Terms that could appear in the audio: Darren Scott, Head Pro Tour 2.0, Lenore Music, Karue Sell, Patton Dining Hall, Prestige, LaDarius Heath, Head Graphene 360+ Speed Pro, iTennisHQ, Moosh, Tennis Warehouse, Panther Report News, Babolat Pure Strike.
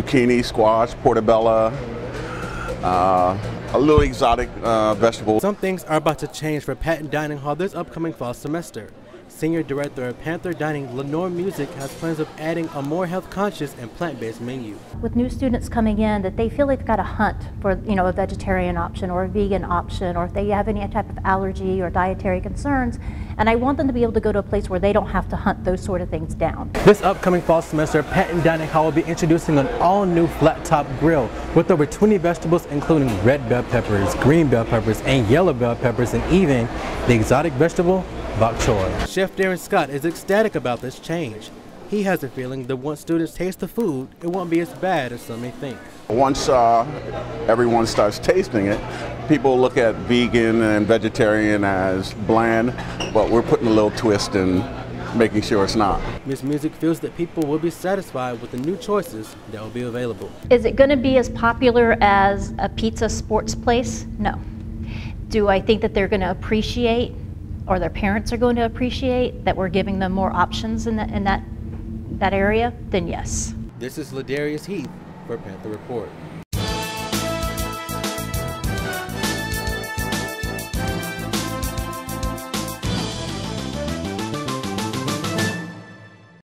zucchini, squash, portobello, a little exotic vegetable. Some things are about to change for Patton Dining Hall this upcoming fall semester. Senior Director of Panther Dining, Lenore Music, has plans of adding a more health-conscious and plant-based menu. With new students coming in, that they feel they've got to hunt for, you know, a vegetarian option or a vegan option, or if they have any type of allergy or dietary concerns, and I want them to be able to go to a place where they don't have to hunt those sort of things down. This upcoming fall semester, Patton Dining Hall will be introducing an all-new flat-top grill with over 20 vegetables, including red bell peppers, green bell peppers, and yellow bell peppers, and even the exotic vegetable, bok choy. Chef Darren Scott is ecstatic about this change. He has a feeling that once students taste the food, it won't be as bad as some may think. Once everyone starts tasting it, people look at vegan and vegetarian as bland, but we're putting a little twist in making sure it's not. Ms. Music feels that people will be satisfied with the new choices that will be available. Is it going to be as popular as a pizza sports place? No. Do I think that they're going to appreciate, or their parents are going to appreciate, that we're giving them more options in that area? Then yes. This is LaDarius Heath for Panther Report.